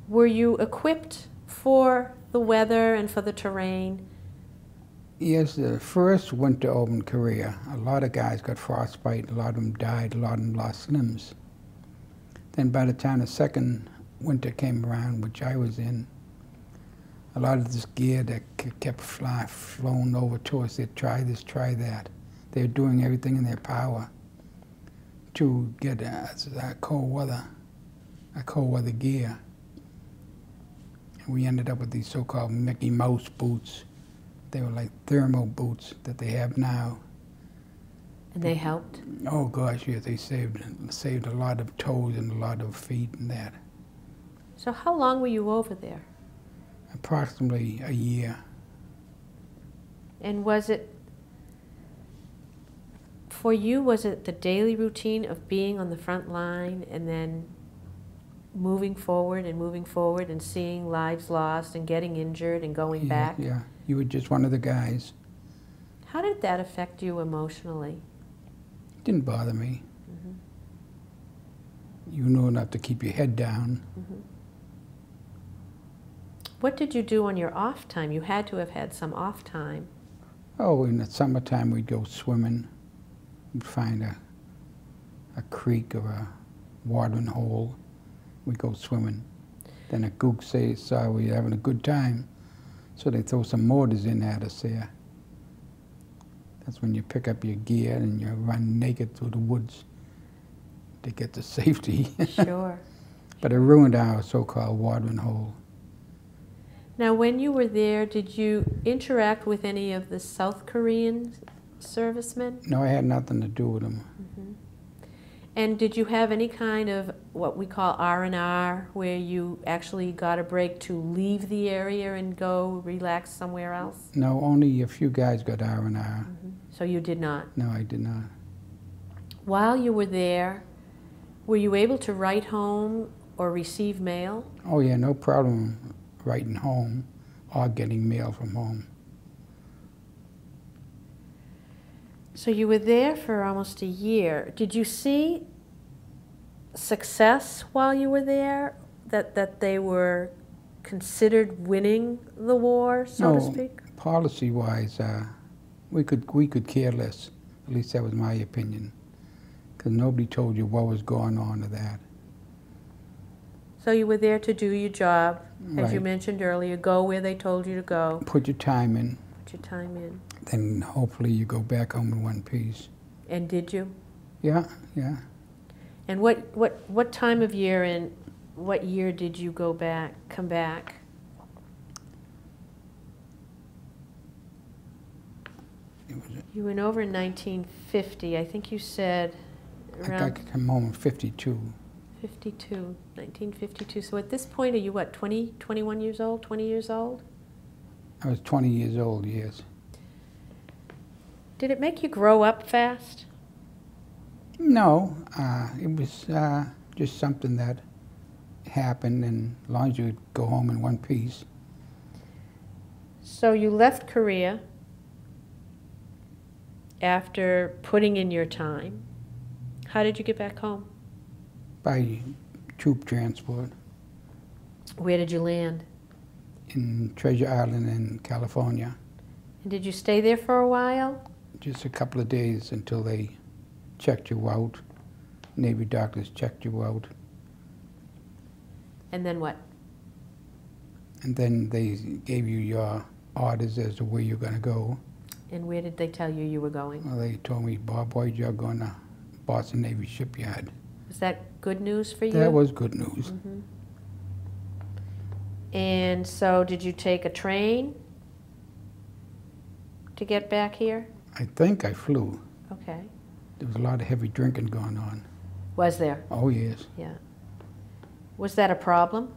Were you equipped for the weather and for the terrain? Yes, the first winter over in Korea, a lot of guys got frostbite, a lot of them died, a lot of them lost limbs. Then by the time the second winter came around, which I was in, a lot of this gear that kept fly, flown over to us, they'd try this, try that. They're doing everything in their power to get us our cold weather, our cold weather gear. And we ended up with these so-called Mickey Mouse boots. They were like thermal boots that they have now. And they helped? Oh gosh, yeah, they saved saved a lot of toes and a lot of feet and that. So how long were you over there? Approximately a year. And was it, for you, was it the daily routine of being on the front line and then moving forward and moving forward and seeing lives lost and getting injured and going yeah, back? Yeah, you were just one of the guys. How did that affect you emotionally? It didn't bother me. Mm-hmm. You knew enough to keep your head down. Mm-hmm. What did you do on your off time? You had to have had some off time. Oh, in the summertime we'd go swimming. We'd find a, a creek or a watering hole. We'd go swimming. Then a gook say, saw we were having a good time, so they throw some mortars in at us there. That's when you pick up your gear and you run naked through the woods to get to safety. Sure. But it ruined our so-called watering hole. Now, when you were there, did you interact with any of the South Korean servicemen? No, I had nothing to do with them. Mm-hmm. And did you have any kind of what we call R and R, where you actually got a break to leave the area and go relax somewhere else? No, only a few guys got R and R. Mm-hmm. So you did not? No, I did not. While you were there, were you able to write home or receive mail? Oh, yeah, no problem. Writing home or getting mail from home. So you were there for almost a year. Did you see success while you were there, that, that they were considered winning the war, so no, to speak? Policy-wise, uh, we, could, we could care less. At least that was my opinion, because nobody told you what was going on or that. So you were there to do your job, right. as you mentioned earlier, go where they told you to go. Put your time in. Put your time in. Then hopefully you go back home in one piece. And did you? Yeah, yeah. And what, what, what time of year and what year did you go back, come back? It was a, you went over in nineteen fifty. I think you said around... I got to come home in fifty-two. fifty-two, nineteen fifty-two. So at this point, are you what, twenty, twenty-one years old, twenty years old? I was twenty years old, yes. Did it make you grow up fast? No, uh, it was uh, just something that happened, and as long as you would go home in one piece. So you left Korea after putting in your time. How did you get back home? By troop transport. Where did you land? In Treasure Island in California. And did you stay there for a while? Just a couple of days until they checked you out. Navy doctors checked you out. And then what? And then they gave you your orders as to where you're going to go. And where did they tell you you were going? Well, they told me, Bob White, you're going to Boston Naval Shipyard. Was that good news for you? That was good news. Mm-hmm. And so did you take a train to get back here? I think I flew. Okay. There was a lot of heavy drinking going on. Was there? Oh, yes. Yeah. Was that a problem?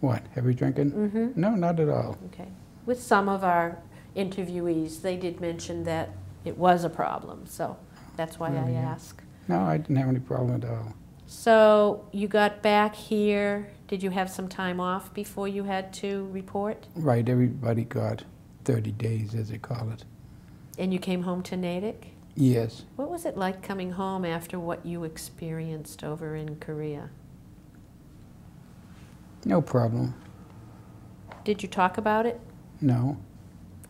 What, heavy drinking? Mm-hmm. No, not at all. Okay. With some of our interviewees, they did mention that it was a problem, so that's why really? I ask. No, I didn't have any problem at all. So you got back here. Did you have some time off before you had to report? Right. Everybody got thirty days, as they call it. And you came home to Natick? Yes. What was it like coming home after what you experienced over in Korea? No problem. Did you talk about it? No.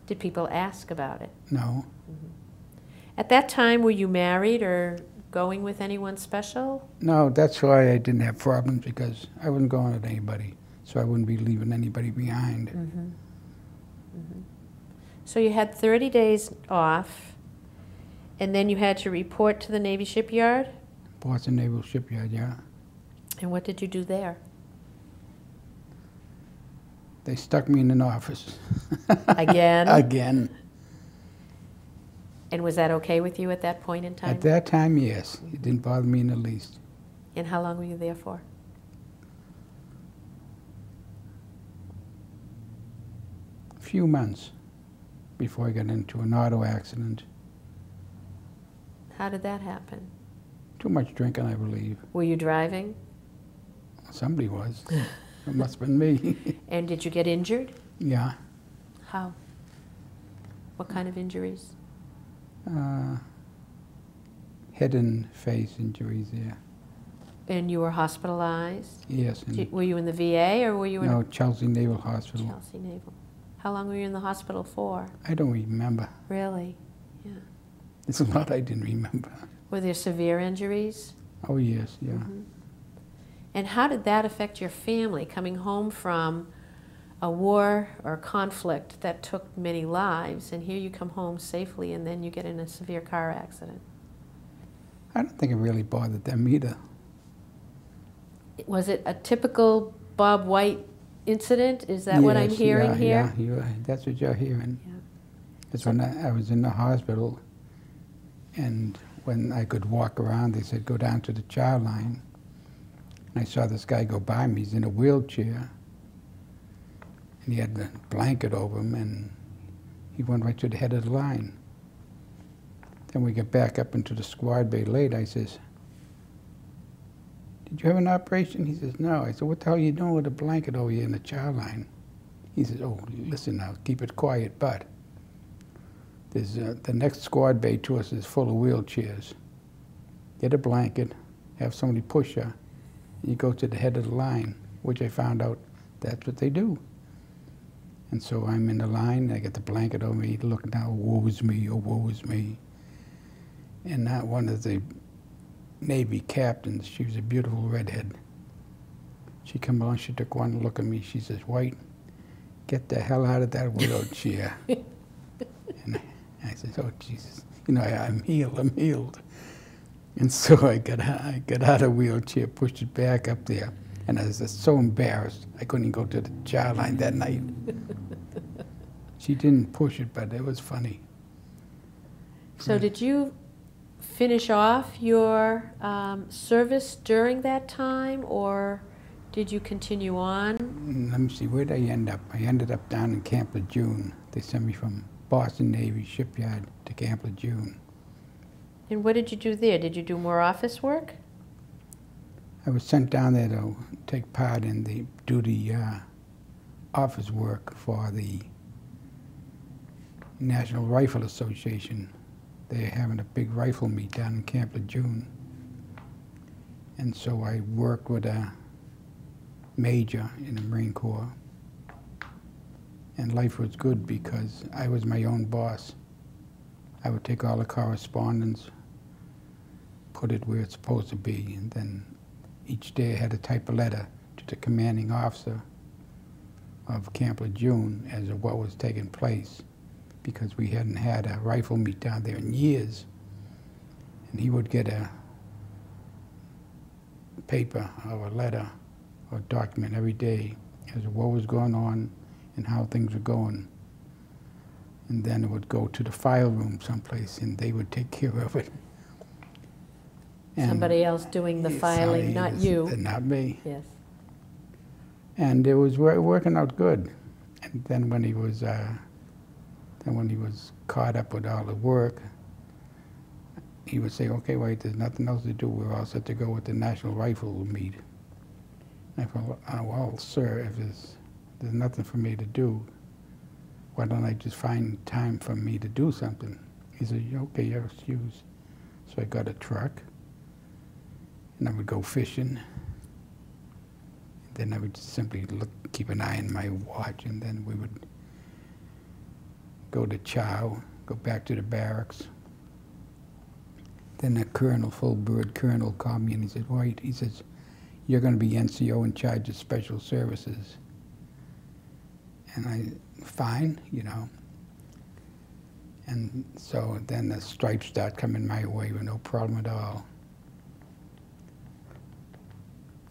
Did people ask about it? No. Mm-hmm. At that time, were you married or going with anyone special? No, that's why I didn't have problems, because I wasn't going with anybody, so I wouldn't be leaving anybody behind. Mm-hmm. Mm-hmm. So you had thirty days off, and then you had to report to the Navy Shipyard? Boston Naval Shipyard, yeah. And what did you do there? They stuck me in an office. Again? Again. And was that okay with you at that point in time? At that time, yes. It didn't bother me in the least. And how long were you there for? A few months before I got into an auto accident. How did that happen? Too much drinking, I believe. Were you driving? Somebody was. It must have been me. And did you get injured? Yeah. How? What kind of injuries? Uh, head and face injuries, yeah. And you were hospitalized? Yes. You, were you in the V A or were you in... No, Chelsea Naval Hospital. Chelsea Naval. How long were you in the hospital for? I don't remember. Really? Yeah. It's a lot I didn't remember. Were there severe injuries? Oh, yes, yeah. Mm-hmm. And how did that affect your family, coming home from a war or conflict that took many lives, and here you come home safely and then you get in a severe car accident? I don't think it really bothered them either. Was it a typical Bob White incident? Is that yes, what I'm hearing yeah, here? Yeah, you're, that's what you're hearing. Yeah. That's so when I, I was in the hospital, and when I could walk around, they said, go down to the child line. And I saw this guy go by me, he's in a wheelchair. And he had the blanket over him, and he went right to the head of the line. Then we get back up into the squad bay late. I says, did you have an operation? He says, no. I said, what the hell are you doing with a blanket over here in the child line? He says, oh, listen now, keep it quiet, but there's uh, the next squad bay to us is full of wheelchairs. Get a blanket, have somebody push you, and you go to the head of the line, which I found out that's what they do. And so I'm in the line, I got the blanket over me, looking down, oh, woe's me, oh, woe's me. And not one of the Navy captains, she was a beautiful redhead. She come along, she took one look at me, she says, "White, get the hell out of that world chair." And I said, "Oh, Jesus, you know, I, I'm healed, I'm healed." And so I got, I got out of the wheelchair, pushed it back up there, and I was just so embarrassed, I couldn't even go to the jar line that night. She didn't push it, but it was funny. So yeah. Did you finish off your um, service during that time, or did you continue on? Let me see, where did I end up? I ended up down in Camp Lejeune. They sent me from Boston Navy Shipyard to Camp Lejeune. And what did you do there? Did you do more office work? I was sent down there to take part in the duty uh, office work for the National Rifle Association. They're having a big rifle meet down in Camp Lejeune. And so I worked with a major in the Marine Corps. And life was good because I was my own boss. I would take all the correspondence, put it where it's supposed to be, and then each day I had to type a letter to the commanding officer of Camp Lejeune as to what was taking place, because we hadn't had a rifle meet down there in years. And he would get a paper or a letter or a document every day as to what was going on and how things were going. And then it would go to the file room someplace and they would take care of it. And somebody else doing the filing, not you. Not me. Yes. And it was working out good. And then when he was, uh, then when he was caught up with all the work, he would say, "Okay, wait, there's nothing else to do. We're all set to go with the National Rifle meet." And I thought, "Oh, well, sir, if there's, there's nothing for me to do, why don't I just find time for me to do something?" He said, "Okay, you're excused." So I got a truck, and I would go fishing. Then I would just simply look, keep an eye on my watch, and then we would go to chow, go back to the barracks. Then the colonel, full bird colonel, called me, and he said, "White," he says, "you're going to be N C O in charge of special services." And I, fine, you know. And so then the stripes start coming my way with no problem at all.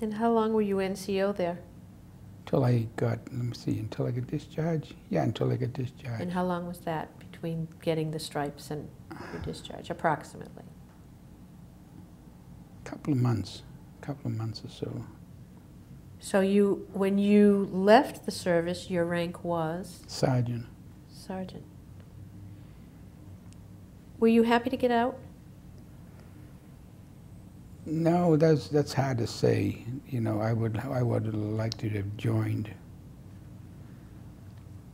And how long were you N C O there? Till I got, let me see, until I got discharged? Yeah, until I got discharged. And how long was that between getting the stripes and your discharge, approximately? A couple of months, a couple of months or so. So you, when you left the service, your rank was? Sergeant. Sergeant. Were you happy to get out? No, that's that's hard to say. You know, I would I would have liked to have joined,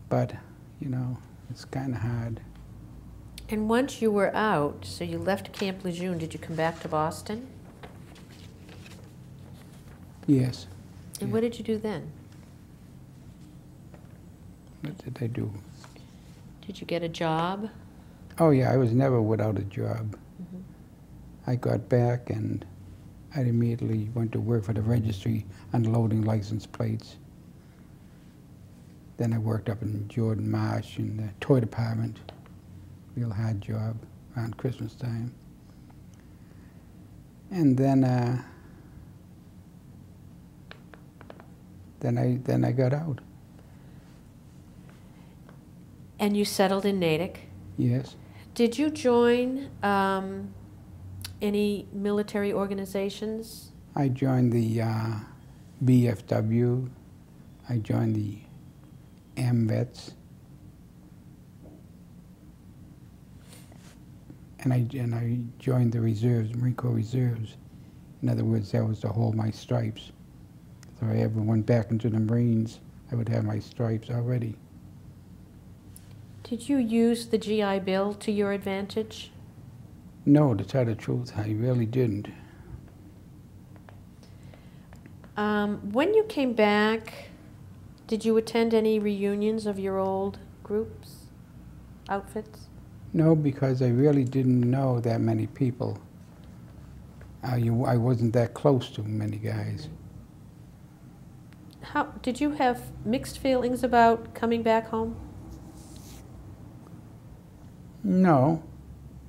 but you know, it's kind of hard. And once you were out, so you left Camp Lejeune. Did you come back to Boston? Yes. And what did you do then? What did I do? Did you get a job? Oh yeah, I was never without a job. Mm-hmm. I got back and I immediately went to work for the registry, unloading license plates. Then I worked up in Jordan Marsh in the toy department. Real hard job around Christmas time. And then uh, Then I, then I got out. And you settled in Natick? Yes. Did you join um, any military organizations? I joined the uh, V F W. I joined the AMVETS. And I, and I joined the Reserves, Marine Corps Reserves. In other words, that was to hold my stripes. If I ever went back into the Marines, I would have my stripes already. Did you use the G I Bill to your advantage? No, to tell the truth, I really didn't. Um, when you came back, did you attend any reunions of your old groups, outfits? No, because I really didn't know that many people. Uh, you, I wasn't that close to many guys. how did you have mixed feelings about coming back home? No,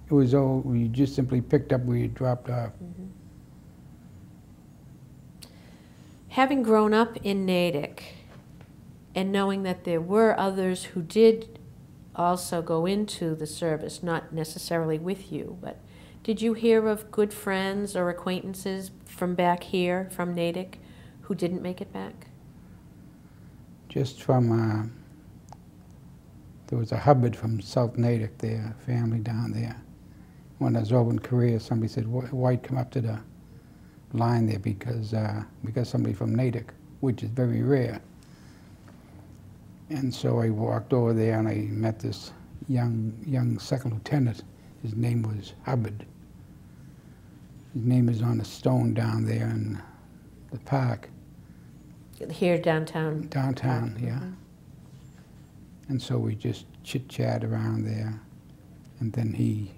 it was all, we just simply picked up where you dropped off. Mm-hmm. Having grown up in Natick and knowing that there were others who did also go into the service, not necessarily with you, but did you hear of good friends or acquaintances from back here, from Natick, who didn't make it back? Just from, uh, there was a Hubbard from South Natick, their family down there. When I was over in Korea, somebody said, White, come up to the line there because uh, because somebody from Natick, which is very rare. And so I walked over there and I met this young young second lieutenant. His name was Hubbard. His name is on a stone down there in the park. Here downtown? Downtown, park. Yeah. Mm-hmm. And so we just chit-chat around there. And then he,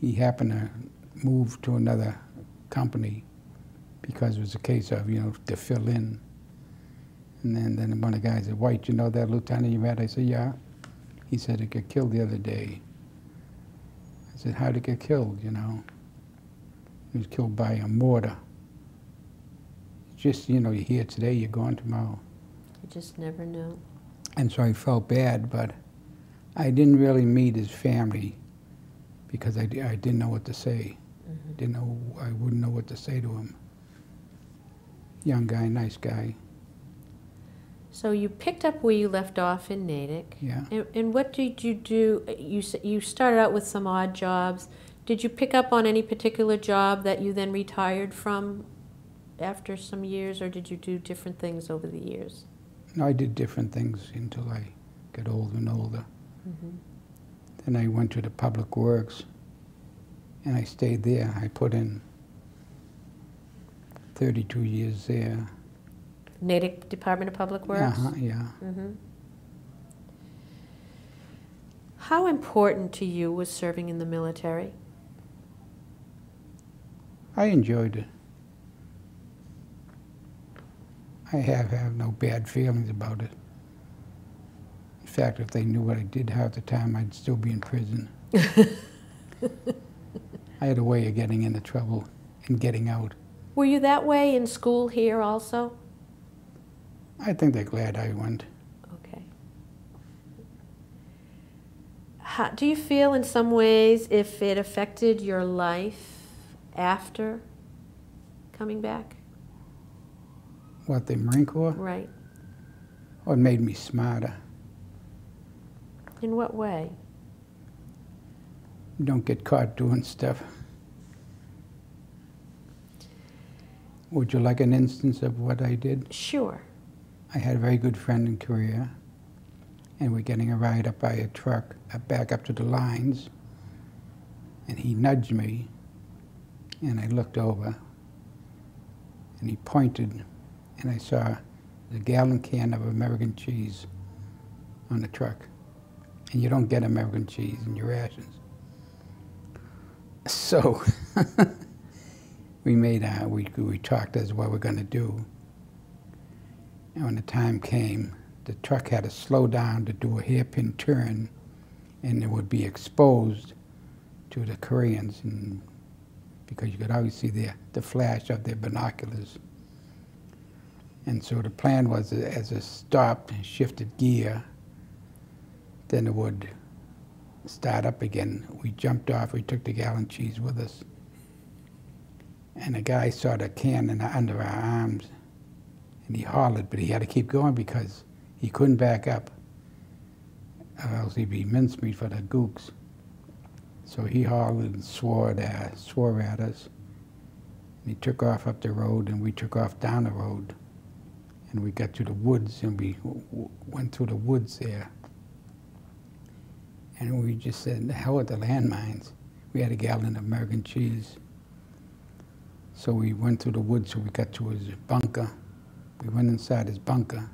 he happened to move to another company because it was a case of, you know, to fill in. And then, then one of the guys said, White, you know that lieutenant you met? I said, yeah. He said, it got killed the other day. I said, how'd it get killed, you know? He was killed by a mortar. Just, you know, you're here today, you're gone tomorrow. You just never know. And so I felt bad, but I didn't really meet his family because I, I didn't know what to say. Mm-hmm. Didn't know, I wouldn't know what to say to him. Young guy, nice guy. So you picked up where you left off in Natick. Yeah. And, and what did you do? You you started out with some odd jobs. Did you pick up on any particular job that you then retired from after some years, or did you do different things over the years? No, I did different things until I got older and older. Mm-hmm. Then I went to the Public Works, and I stayed there. I put in thirty-two years there. Natick Department of Public Works? Uh-huh, yeah. Mm-hmm. How important to you was serving in the military? I enjoyed it. I have, have no bad feelings about it. In fact, if they knew what I did half the time, I'd still be in prison. I had a way of getting into trouble and getting out. Were you that way in school here also? I think they're glad I went. Okay. How, do you feel in some ways if it affected your life after coming back? What, the Marine Corps? Right. Oh, it made me smarter. In what way? You don't get caught doing stuff. Would you like an instance of what I did? Sure. I had a very good friend in Korea, and we're getting a ride up by a truck up back up to the lines, and he nudged me, and I looked over, and he pointed, and I saw the gallon can of American cheese on the truck. And you don't get American cheese in your rations. So we made a, we, we talked as what we're going to do. And when the time came, the truck had to slow down to do a hairpin turn, and it would be exposed to the Koreans, and because you could always see their, the flash of their binoculars. And so the plan was, as it stopped and shifted gear, then it would start up again. We jumped off, we took the gallon cheese with us. And the guy saw the can in the, under our arms. And he hollered, but he had to keep going because he couldn't back up, or else he'd be mincemeat for the gooks. So he hollered and swore at us, swore at us. And he took off up the road, and we took off down the road. And we got to the woods, and we w went through the woods there. And we just said, the hell with the landmines. We had a gallon of American cheese. So we went through the woods, so we got to his bunker. We went inside his bunker.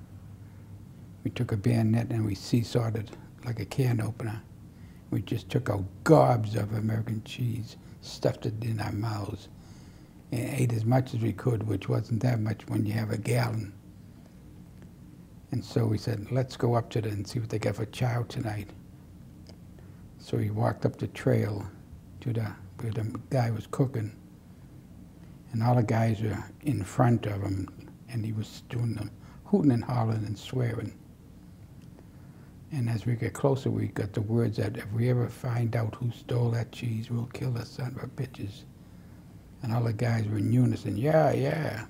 We took a bayonet and we seesawed it like a can opener. We just took out gobs of American cheese, stuffed it in our mouths, and ate as much as we could, which wasn't that much when you have a gallon. And so we said, let's go up to them and see what they got for chow tonight. So we walked up the trail to the, where the guy was cooking. And all the guys were in front of him, and he was doing the hooting and hollering and swearing. And as we get closer, we got the words that if we ever find out who stole that cheese, we'll kill the son of a bitches. And all the guys were in unison, yeah, yeah.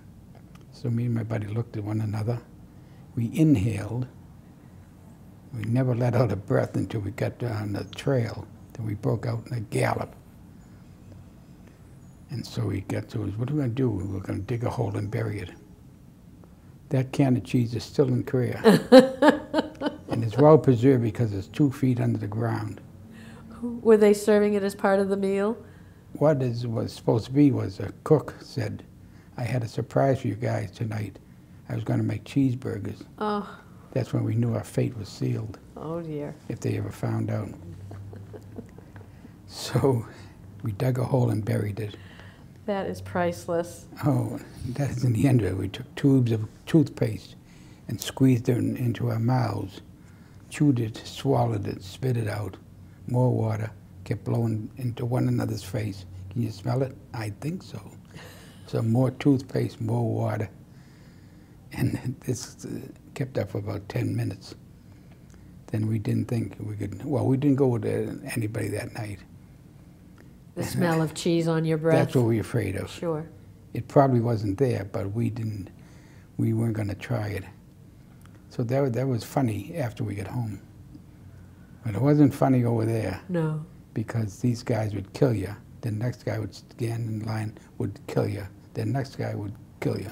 So me and my buddy looked at one another. We inhaled. We never let out a breath until we got down the trail. Then we broke out in a gallop. And so we got to us, what are we going to do? We're going to dig a hole and bury it. That can of cheese is still in Korea. And it's well preserved because it's two feet under the ground. Were they serving it as part of the meal? What it was supposed to be was a cook said, I had a surprise for you guys tonight. I was going to make cheeseburgers. Oh. That's when we knew our fate was sealed. Oh, dear. If they ever found out. So we dug a hole and buried it. That is priceless. Oh, that's in the end of it. We took tubes of toothpaste and squeezed them into our mouths, chewed it, swallowed it, spit it out, more water, kept blowing into one another's face. Can you smell it? I think so. So more toothpaste, more water. And this kept up for about ten minutes. Then we didn't think we could, well, we didn't go with anybody that night. The smell of cheese on your breath? That's what we were afraid of. Sure. It probably wasn't there, but we didn't, we weren't going to try it. So that, that was funny after we got home. But it wasn't funny over there. No. Because these guys would kill you. The next guy would stand in line, would kill you. The next guy would kill you.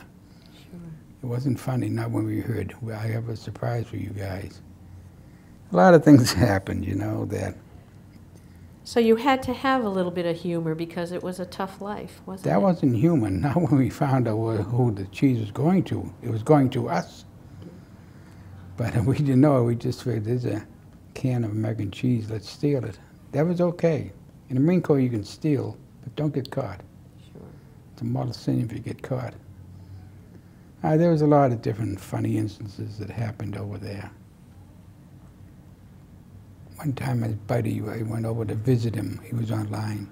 Sure. It wasn't funny, not when we heard, well, I have a surprise for you guys. A lot of things happened, you know, that... So you had to have a little bit of humor because it was a tough life, wasn't it? That wasn't human. Not when we found out who the cheese was going to. It was going to us. But we didn't know it. We just figured, there's a can of American cheese. Let's steal it. That was okay. In the Marine Corps, you can steal, but don't get caught. Sure. It's a mortal sin if you get caught. Uh, there was a lot of different funny instances that happened over there. One time, my buddy, I went over to visit him. He was online.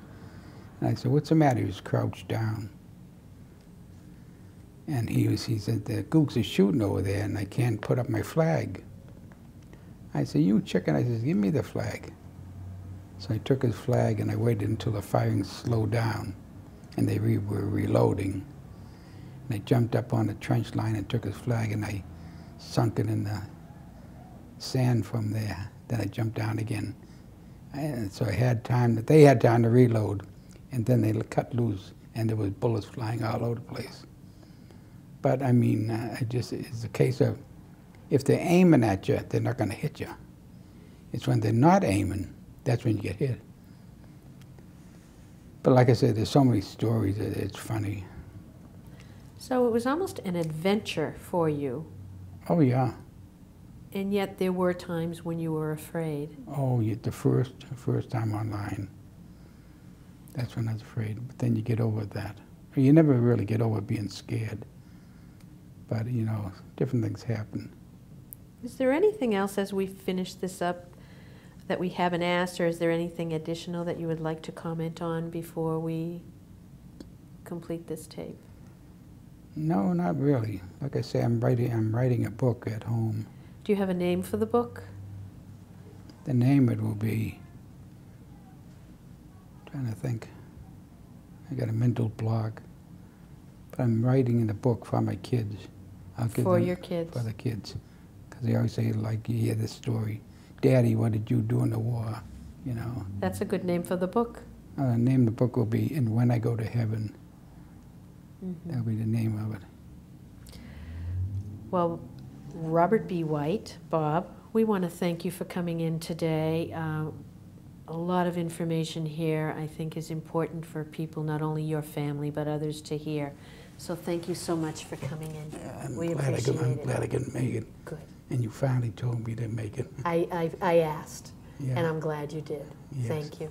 And I said, what's the matter? He was crouched down. And he, was, he said, the gooks are shooting over there, and I can't put up my flag. I said, you chicken. I said, give me the flag. So I took his flag, and I waited until the firing slowed down, and they re were reloading. And I jumped up on the trench line and took his flag, and I sunk it in the sand from there. Then I jumped down again. And so I had time, that they had time to reload, and then they cut loose, and there was bullets flying all over the place. But I mean, uh, I just, it's a case of, if they're aiming at you, they're not gonna hit you. It's when they're not aiming, that's when you get hit. But like I said, there's so many stories that it's funny. So it was almost an adventure for you. Oh, yeah. And yet there were times when you were afraid. Oh, you, the first, first time online. That's when I was afraid. But then you get over that. You never really get over being scared. But, you know, different things happen. Is there anything else as we finish this up that we haven't asked, or is there anything additional that you would like to comment on before we complete this tape? No, not really. Like I say, I'm writing, I'm writing a book at home. Do you have a name for the book? The name it will be, I'm trying to think, I got a mental block, but I'm writing in a book for my kids. I'll give for them, your kids? For the kids, because they always say, like, you hear this story, Daddy, what did you do in the war, you know? That's a good name for the book. Uh, the name of the book will be, And When I Go to Heaven. Mm-hmm. That'll be the name of it. Well, Robert B. White, Bob, we want to thank you for coming in today. Uh, a lot of information here I think is important for people, not only your family, but others to hear. So thank you so much for coming in. Uh, I'm we glad appreciate I could, I'm it. glad I could make it. Good. And you finally told me to make it. I, I, I asked, yeah. And I'm glad you did. Yes. Thank you.